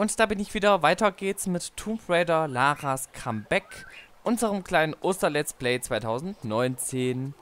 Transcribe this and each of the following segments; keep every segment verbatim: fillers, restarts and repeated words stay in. Und da bin ich wieder. Weiter geht's mit Tomb Raider Laras Comeback, unserem kleinen Oster-Let's Play zweitausendneunzehn.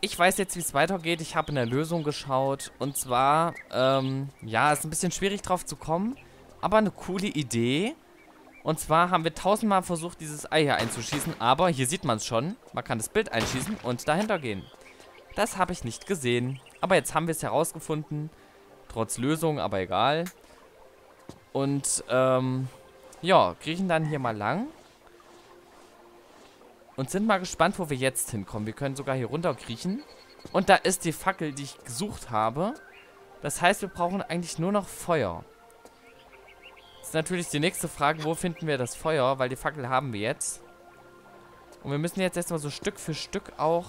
Ich weiß jetzt, wie es weitergeht. Ich habe in der Lösung geschaut. Und zwar, ähm, ja, ist ein bisschen schwierig drauf zu kommen, aber eine coole Idee. Und zwar haben wir tausendmal versucht, dieses Ei hier einzuschießen. Aber hier sieht man es schon. Man kann das Bild einschießen und dahinter gehen. Das habe ich nicht gesehen. Aber jetzt haben wir es herausgefunden. Trotz Lösung, aber egal. Und, ähm, ja, kriechen dann hier mal lang. Und sind mal gespannt, wo wir jetzt hinkommen. Wir können sogar hier runter kriechen. Und da ist die Fackel, die ich gesucht habe. Das heißt, wir brauchen eigentlich nur noch Feuer. Das ist natürlich die nächste Frage, wo finden wir das Feuer? Weil die Fackel haben wir jetzt. Und wir müssen jetzt erstmal so Stück für Stück auch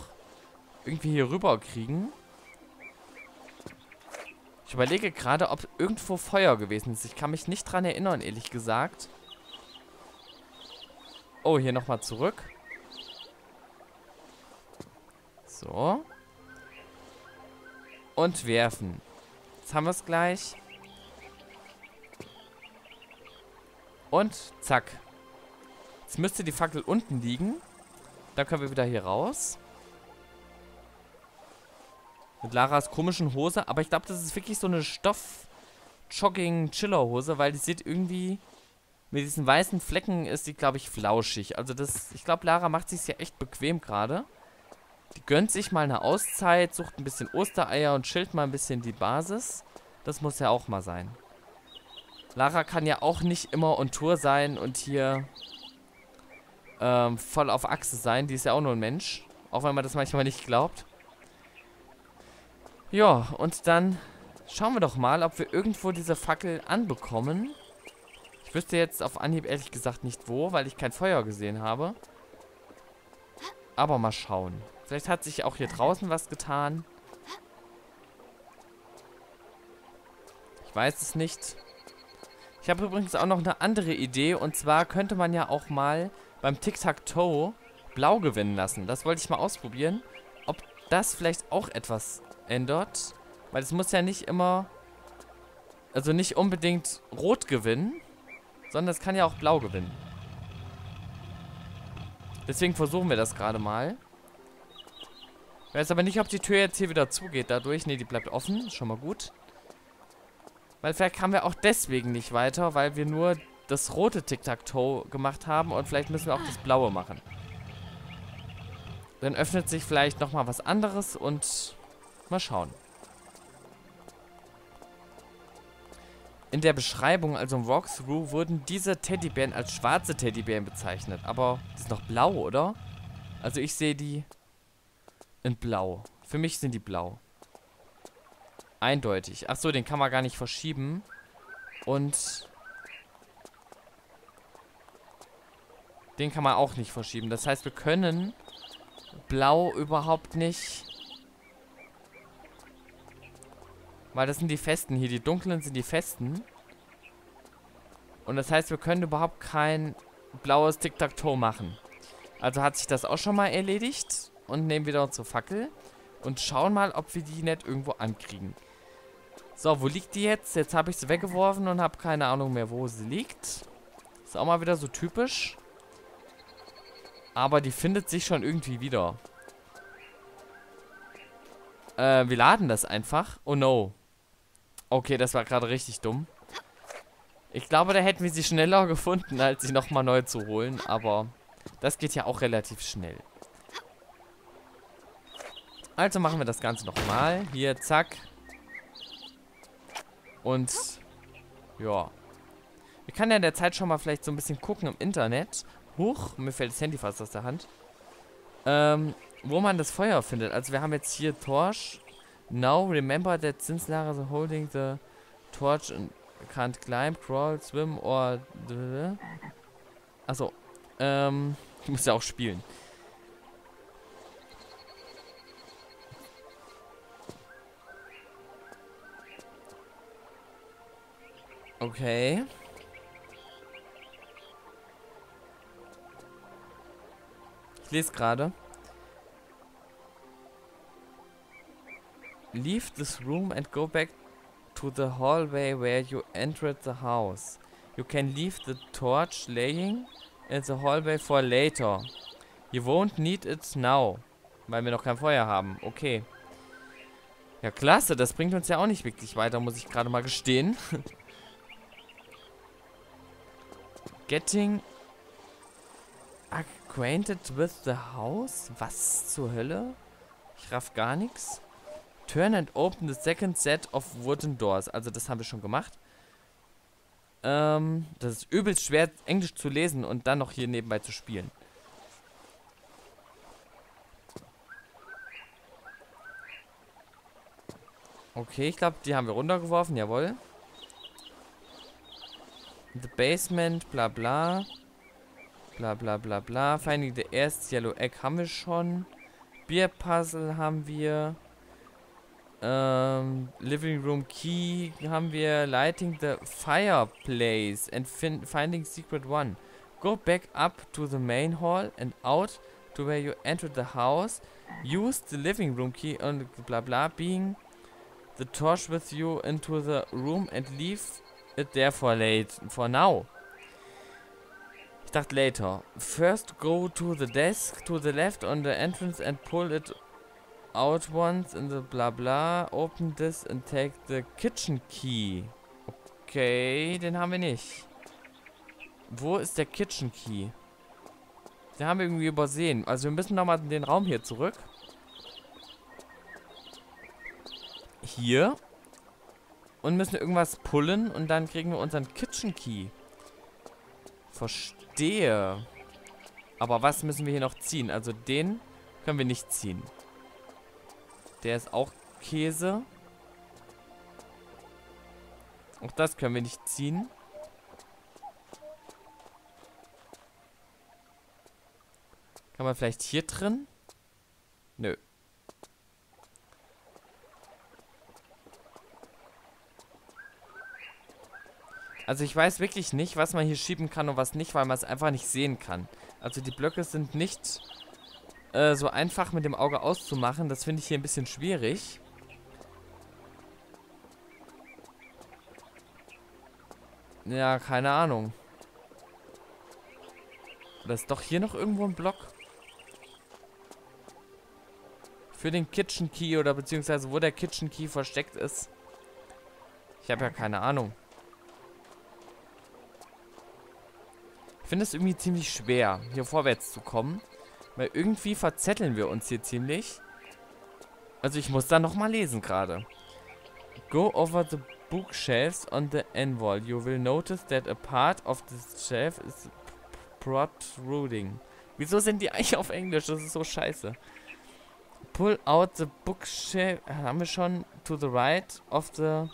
irgendwie hier rüber kriegen. Ich überlege gerade, ob irgendwo Feuer gewesen ist. Ich kann mich nicht dran erinnern, ehrlich gesagt. Oh, hier nochmal zurück. So. Und werfen. Jetzt haben wir es gleich. Und zack. Jetzt müsste die Fackel unten liegen. Dann können wir wieder hier raus. Mit Laras komischen Hose. Aber ich glaube, das ist wirklich so eine Stoff-Jogging-Chiller-Hose, weil die sieht irgendwie... Mit diesen weißen Flecken ist die, glaube ich, flauschig. Also das... Ich glaube, Lara macht sich ja echt bequem gerade. Die gönnt sich mal eine Auszeit, sucht ein bisschen Ostereier und chillt mal ein bisschen die Basis. Das muss ja auch mal sein. Lara kann ja auch nicht immer on Tour sein und hier ähm, voll auf Achse sein. Die ist ja auch nur ein Mensch. Auch wenn man das manchmal nicht glaubt. Ja, und dann schauen wir doch mal, ob wir irgendwo diese Fackel anbekommen. Ich wüsste jetzt auf Anhieb ehrlich gesagt nicht wo, weil ich kein Feuer gesehen habe. Aber mal schauen. Vielleicht hat sich auch hier draußen was getan. Ich weiß es nicht. Ich habe übrigens auch noch eine andere Idee. Und zwar könnte man ja auch mal beim Tic-Tac-Toe blau gewinnen lassen. Das wollte ich mal ausprobieren. Ob das vielleicht auch etwas ändert, weil es muss ja nicht immer, also nicht unbedingt rot gewinnen, sondern es kann ja auch blau gewinnen. Deswegen versuchen wir das gerade mal. Ich weiß aber nicht, ob die Tür jetzt hier wieder zugeht dadurch. Ne, die bleibt offen, ist schon mal gut. Weil vielleicht kamen wir auch deswegen nicht weiter, weil wir nur das rote Tic-Tac-Toe gemacht haben und vielleicht müssen wir auch das blaue machen. Dann öffnet sich vielleicht nochmal was anderes und... Mal schauen. In der Beschreibung, also im Walkthrough, wurden diese Teddybären als schwarze Teddybären bezeichnet. Aber die sind doch blau, oder? Also ich sehe die in blau. Für mich sind die blau. Eindeutig. Achso, den kann man gar nicht verschieben. Und den kann man auch nicht verschieben. Das heißt, wir können blau überhaupt nicht... Weil das sind die festen hier. Die dunklen sind die festen. Und das heißt, wir können überhaupt kein blaues Tic-Tac-Toe machen. Also hat sich das auch schon mal erledigt. Und nehmen wieder unsere Fackel. Und schauen mal, ob wir die nicht irgendwo ankriegen. So, wo liegt die jetzt? Jetzt habe ich sie weggeworfen und habe keine Ahnung mehr, wo sie liegt. Ist auch mal wieder so typisch. Aber die findet sich schon irgendwie wieder. Äh, wir laden das einfach. Oh no. Okay, das war gerade richtig dumm. Ich glaube, da hätten wir sie schneller gefunden, als sie nochmal neu zu holen. Aber das geht ja auch relativ schnell. Also machen wir das Ganze nochmal. Hier, zack. Und, ja. Wir können ja in der Zeit schon mal vielleicht so ein bisschen gucken im Internet. Huch, mir fällt das Handy fast aus der Hand. Ähm, wo man das Feuer findet. Also wir haben jetzt hier Torch. Now remember that since Lara is holding the torch and can't climb, crawl, swim or... Achso. Ähm, ich muss ja auch spielen. Okay. Ich lese gerade. Leave this room and go back to the hallway where you entered the house. You can leave the torch laying in the hallway for later. You won't need it now. Weil wir noch kein Feuer haben. Okay. Ja, klasse. Das bringt uns ja auch nicht wirklich weiter, muss ich gerade mal gestehen. Getting acquainted with the house? Was zur Hölle? Ich raff gar nichts. Turn and open the second set of wooden doors. Also das haben wir schon gemacht. Ähm, das ist übelst schwer, Englisch zu lesen und dann noch hier nebenbei zu spielen. Okay, ich glaube, die haben wir runtergeworfen, jawohl. The basement, bla bla. Bla bla bla bla. Finding the erst Yellow Egg haben wir schon. Beer Puzzle haben wir. Ähm, Living Room Key haben wir. Lighting the Fireplace and fin Finding Secret One. Go back up to the main hall and out to where you entered the house. Use the Living Room Key and bla bla being the torch with you into the room and leave it there for late. For now. Ich dachte later. First go to the desk to the left on the entrance and pull it out once in the bla bla. Open this and take the kitchen key. Okay, den haben wir nicht. Wo ist der Kitchen Key? Den haben wir irgendwie übersehen. Also wir müssen nochmal in den Raum hier zurück. Hier und müssen irgendwas pullen und dann kriegen wir unseren Kitchen Key. Verstehe. Aber was müssen wir hier noch ziehen? Also den können wir nicht ziehen. Der ist auch Käse. Auch das können wir nicht ziehen. Kann man vielleicht hier drin? Nö. Also ich weiß wirklich nicht, was man hier schieben kann und was nicht, weil man es einfach nicht sehen kann. Also die Blöcke sind nicht äh, so einfach mit dem Auge auszumachen. Das finde ich hier ein bisschen schwierig. Ja, keine Ahnung. Oder ist doch hier noch irgendwo ein Block? Für den Kitchen Key oder beziehungsweise wo der Kitchen Key versteckt ist. Ich habe ja keine Ahnung. Ich finde es irgendwie ziemlich schwer, hier vorwärts zu kommen. Weil irgendwie verzetteln wir uns hier ziemlich. Also ich muss da nochmal lesen gerade. Go over the bookshelves on the end wall. You will notice that a part of this shelf is protruding. Wieso sind die eigentlich auf Englisch? Das ist so scheiße. Pull out the bookshelf. Haben wir schon. To the right of the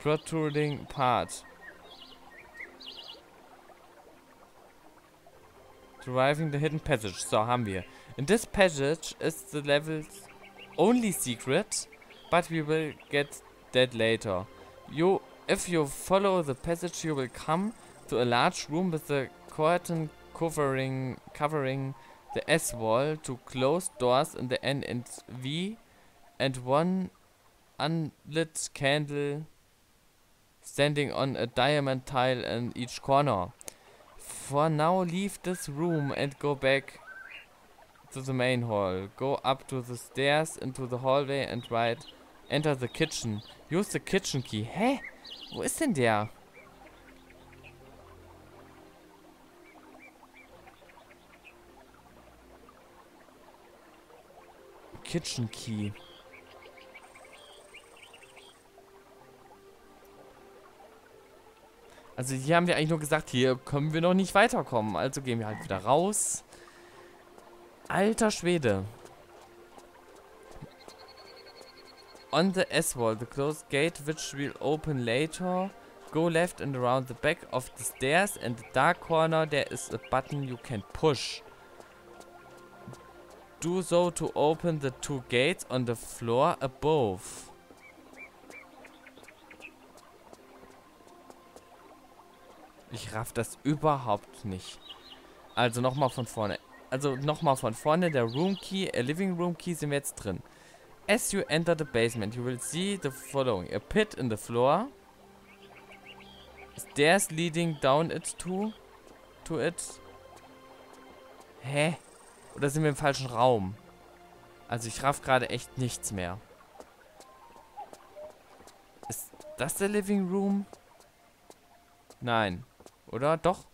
protruding part. Driving the hidden passage. So, haben wir. In this passage is the level's only secret, but we will get that later. You, if you follow the passage, you will come to a large room with a curtain covering covering the S wall, two closed doors in the N and V, and one unlit candle standing on a diamond tile in each corner. For now, leave this room and go back to the main hall. Go up to the stairs into the hallway and right. Enter the kitchen. Use the kitchen key. Hä? Wo ist denn der? Kitchen key. Also hier haben wir eigentlich nur gesagt, hier können wir noch nicht weiterkommen. Also gehen wir halt wieder raus. Alter Schwede. On the S-Wall, the closed gate which will open later. Go left and around the back of the stairs and the dark corner there is a button you can push. Do so to open the two gates on the floor above. Ich raff das überhaupt nicht. Also nochmal von vorne. Also nochmal von vorne. Der Room Key, a Living Room Key sind wir jetzt drin. As you enter the basement, you will see the following. A pit in the floor. Stairs leading down it to... To it. Hä? Oder sind wir im falschen Raum? Also ich raff gerade echt nichts mehr. Ist das der Living Room? Nein. Oder? Doch?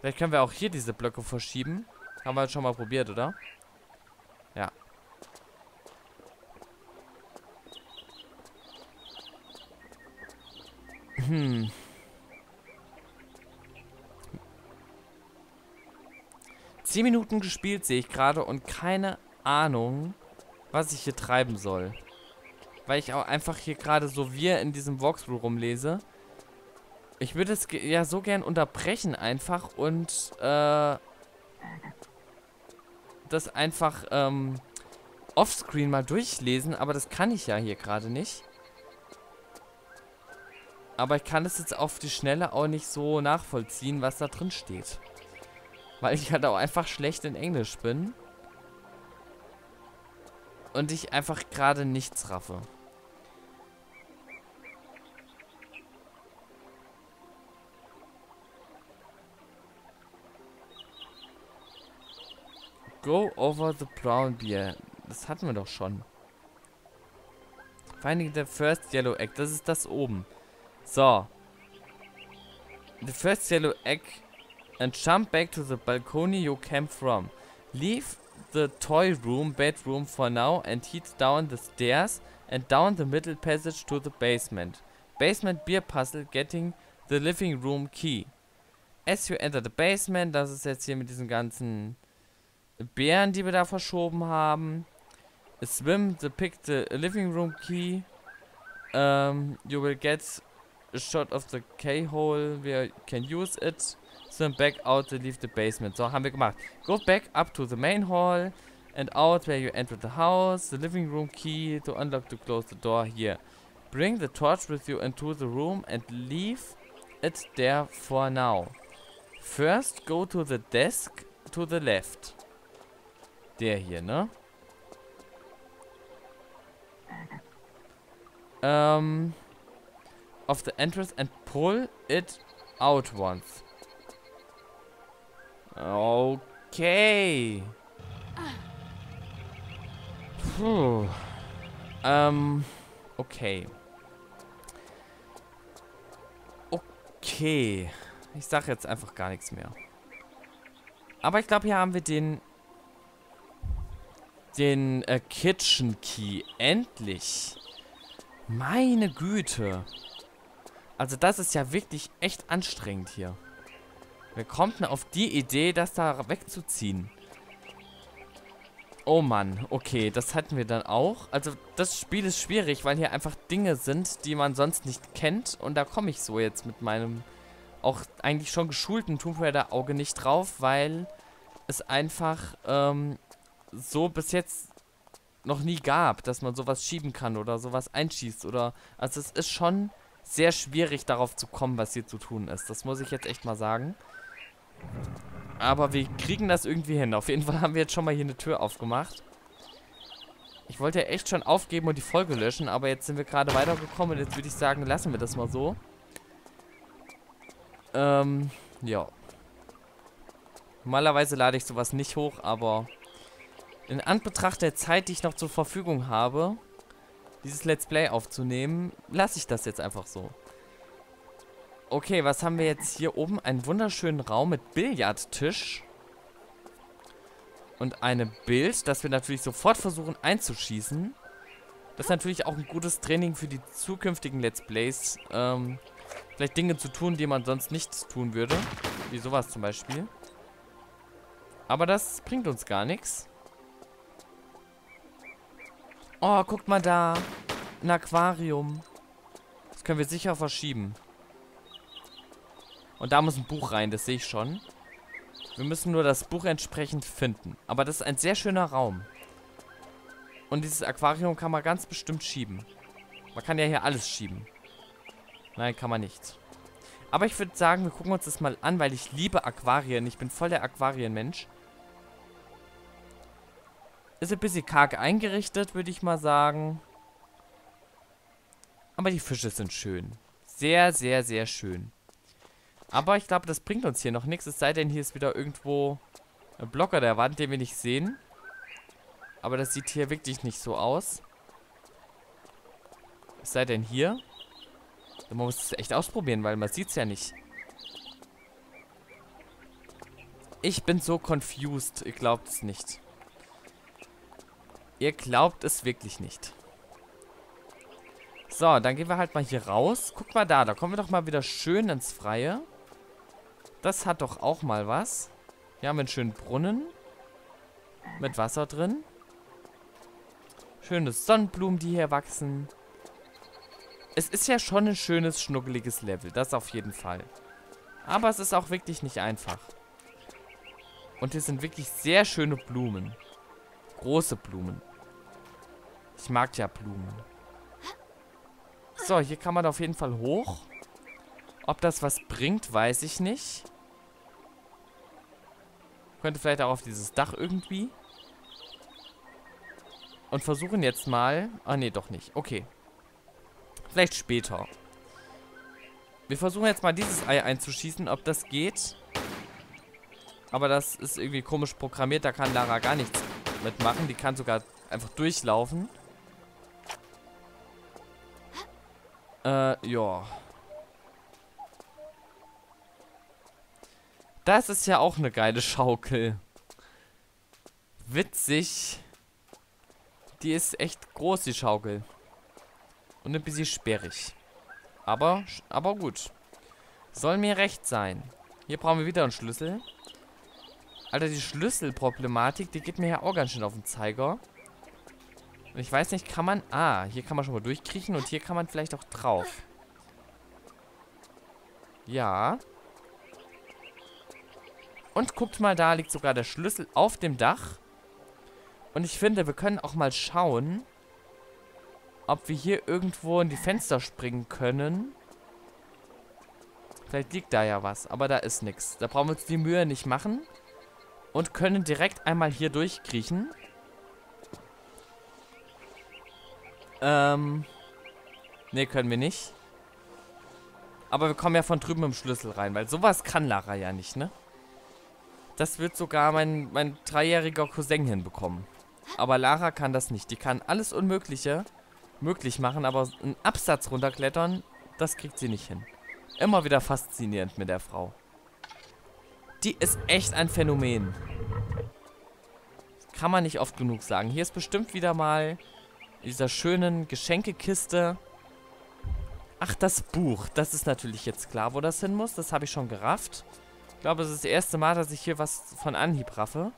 Vielleicht können wir auch hier diese Blöcke verschieben. Haben wir schon mal probiert, oder? Ja. Hm. Zehn Minuten gespielt, sehe ich gerade, und keine Ahnung, was ich hier treiben soll. Weil ich auch einfach hier gerade so wir in diesem Walkthrough rumlese. Ich würde es ja so gern unterbrechen einfach und äh, das einfach ähm, offscreen mal durchlesen, aber das kann ich ja hier gerade nicht. Aber ich kann es jetzt auf die Schnelle auch nicht so nachvollziehen, was da drin steht. Weil ich halt auch einfach schlecht in Englisch bin. Und ich einfach gerade nichts raffe. Go over the brown beer. Das hatten wir doch schon. Finding the first yellow egg. Das ist das oben. So. The first yellow egg and jump back to the balcony you came from. Leave the toy room, bedroom for now and head down the stairs and down the middle passage to the basement. Basement beer puzzle getting the living room key. As you enter the basement, das ist jetzt hier mit diesen ganzen Bären, die wir da verschoben haben. Swim to pick the living room key. Um, you will get a shot of the keyhole. We can use it. Swim back out to leave the basement. So, haben wir gemacht. Go back up to the main hall and out where you entered the house. The living room key to unlock to close the door here. Bring the torch with you into the room and leave it there for now. First go to the desk to the left. Der hier, ne? Um, of the entrance and pull it out once. Okay. Puh. Ähm, okay. Okay. Ich sag jetzt einfach gar nichts mehr. Aber ich glaube, hier haben wir den... Den äh, Kitchen Key. Endlich. Meine Güte. Also das ist ja wirklich echt anstrengend hier. Wer kommt denn auf die Idee, das da wegzuziehen? Oh Mann. Okay, das hatten wir dann auch. Also das Spiel ist schwierig, weil hier einfach Dinge sind, die man sonst nicht kennt. Und da komme ich so jetzt mit meinem auch eigentlich schon geschulten Tomb Raider Auge nicht drauf, weil es einfach... Ähm, so bis jetzt noch nie gab, dass man sowas schieben kann oder sowas einschießt oder... Also es ist schon sehr schwierig, darauf zu kommen, was hier zu tun ist. Das muss ich jetzt echt mal sagen. Aber wir kriegen das irgendwie hin. Auf jeden Fall haben wir jetzt schon mal hier eine Tür aufgemacht. Ich wollte ja echt schon aufgeben und die Folge löschen, aber jetzt sind wir gerade weitergekommen und jetzt würde ich sagen, lassen wir das mal so. Ähm, ja. Normalerweise lade ich sowas nicht hoch, aber... In Anbetracht der Zeit, die ich noch zur Verfügung habe, dieses Let's Play aufzunehmen, lasse ich das jetzt einfach so. Okay, was haben wir jetzt hier oben? Einen wunderschönen Raum mit Billardtisch. Und einem Bild, das wir natürlich sofort versuchen einzuschießen. Das ist natürlich auch ein gutes Training für die zukünftigen Let's Plays. Ähm, vielleicht Dinge zu tun, die man sonst nicht tun würde. Wie sowas zum Beispiel. Aber das bringt uns gar nichts. Oh, guck mal da. Ein Aquarium. Das können wir sicher verschieben. Und da muss ein Buch rein, das sehe ich schon. Wir müssen nur das Buch entsprechend finden. Aber das ist ein sehr schöner Raum. Und dieses Aquarium kann man ganz bestimmt schieben. Man kann ja hier alles schieben. Nein, kann man nicht. Aber ich würde sagen, wir gucken uns das mal an, weil ich liebe Aquarien. Ich bin voll der Aquarienmensch. Ist ein bisschen karg eingerichtet, würde ich mal sagen. Aber die Fische sind schön. Sehr, sehr, sehr schön. Aber ich glaube, das bringt uns hier noch nichts. Es sei denn, hier ist wieder irgendwo ein Block an der Wand, den wir nicht sehen. Aber das sieht hier wirklich nicht so aus. Es sei denn, hier. Man muss es echt ausprobieren, weil man sieht es ja nicht. Ich bin so confused. Ihr glaubt es nicht. Ihr glaubt es wirklich nicht. So, dann gehen wir halt mal hier raus. Guck mal da, da kommen wir doch mal wieder schön ins Freie. Das hat doch auch mal was. Hier haben wir einen schönen Brunnen. Mit Wasser drin. Schöne Sonnenblumen, die hier wachsen. Es ist ja schon ein schönes, schnuckeliges Level. Das auf jeden Fall. Aber es ist auch wirklich nicht einfach. Und hier sind wirklich sehr schöne Blumen. Große Blumen. Ich mag ja Blumen. So, hier kann man auf jeden Fall hoch. Ob das was bringt, weiß ich nicht. Könnte vielleicht auch auf dieses Dach irgendwie. Und versuchen jetzt mal... Ah, nee, doch nicht. Okay. Vielleicht später. Wir versuchen jetzt mal dieses Ei einzuschießen, ob das geht. Aber das ist irgendwie komisch programmiert. Da kann Lara gar nichts mitmachen. Die kann sogar einfach durchlaufen. Äh, ja. Das ist ja auch eine geile Schaukel. Witzig. Die ist echt groß, die Schaukel. Und ein bisschen sperrig. Aber, aber gut. Soll mir recht sein. Hier brauchen wir wieder einen Schlüssel. Alter, die Schlüsselproblematik, die geht mir ja auch ganz schön auf den Zeiger. Und ich weiß nicht, kann man... Ah, hier kann man schon mal durchkriechen und hier kann man vielleicht auch drauf. Ja. Und guckt mal, da liegt sogar der Schlüssel auf dem Dach. Und ich finde, wir können auch mal schauen, ob wir hier irgendwo in die Fenster springen können. Vielleicht liegt da ja was, aber da ist nichts. Da brauchen wir uns die Mühe nicht machen. Und können direkt einmal hier durchkriechen. Ähm, ne, können wir nicht. Aber wir kommen ja von drüben im Schlüssel rein, weil sowas kann Lara ja nicht, ne? Das wird sogar mein, mein dreijähriger Cousin hinbekommen. Aber Lara kann das nicht. Die kann alles Unmögliche möglich machen, aber einen Absatz runterklettern, das kriegt sie nicht hin. Immer wieder faszinierend mit der Frau. Die ist echt ein Phänomen. Kann man nicht oft genug sagen. Hier ist bestimmt wieder mal... In dieser schönen Geschenkekiste. Ach, das Buch. Das ist natürlich jetzt klar, wo das hin muss. Das habe ich schon gerafft. Ich glaube, es ist das erste Mal, dass ich hier was von Anhieb raffe.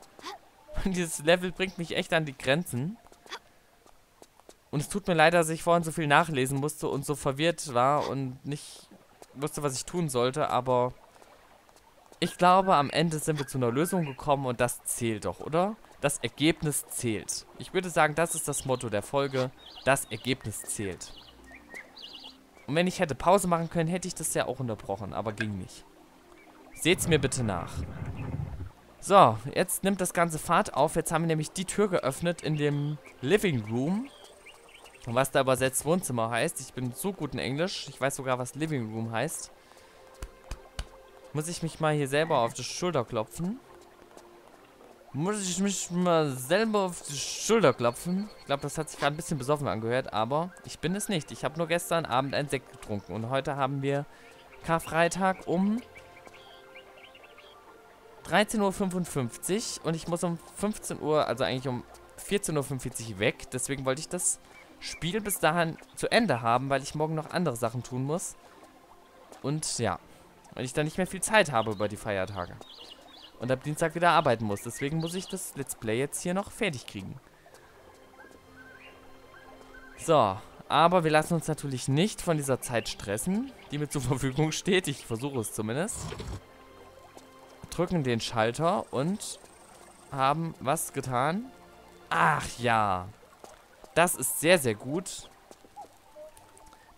Und dieses Level bringt mich echt an die Grenzen. Und es tut mir leid, dass ich vorhin so viel nachlesen musste und so verwirrt war und nicht wusste, was ich tun sollte. Aber ich glaube, am Ende sind wir zu einer Lösung gekommen und das zählt doch, oder? Das Ergebnis zählt. Ich würde sagen, das ist das Motto der Folge. Das Ergebnis zählt. Und wenn ich hätte Pause machen können, hätte ich das ja auch unterbrochen. Aber ging nicht. Seht's mir bitte nach. So, jetzt nimmt das ganze Fahrt auf. Jetzt haben wir nämlich die Tür geöffnet in dem Living Room. Was da übersetzt Wohnzimmer heißt. Ich bin so gut in Englisch. Ich weiß sogar, was Living Room heißt. Muss ich mich mal hier selber auf die Schulter klopfen. Muss ich mich mal selber auf die Schulter klopfen? Ich glaube, das hat sich gerade ein bisschen besoffen angehört, aber ich bin es nicht. Ich habe nur gestern Abend einen Sekt getrunken und heute haben wir Karfreitag um dreizehn Uhr fünfundfünfzig und ich muss um fünfzehn Uhr, also eigentlich um vierzehn Uhr fünfundvierzig weg. Deswegen wollte ich das Spiel bis dahin zu Ende haben, weil ich morgen noch andere Sachen tun muss. Und ja, weil ich dann nicht mehr viel Zeit habe über die Feiertage. Und ab Dienstag wieder arbeiten muss. Deswegen muss ich das Let's Play jetzt hier noch fertig kriegen. So, aber wir lassen uns natürlich nicht von dieser Zeit stressen, die mir zur Verfügung steht. Ich versuche es zumindest. Drücken den Schalter und haben was getan. Ach ja, das ist sehr, sehr gut.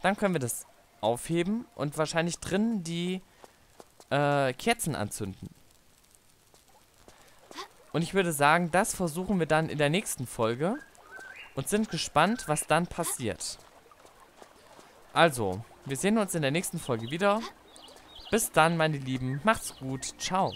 Dann können wir das aufheben und wahrscheinlich drinnen die äh, Kerzen anzünden. Und ich würde sagen, das versuchen wir dann in der nächsten Folge und sind gespannt, was dann passiert. Also, wir sehen uns in der nächsten Folge wieder. Bis dann, meine Lieben. Macht's gut. Ciao.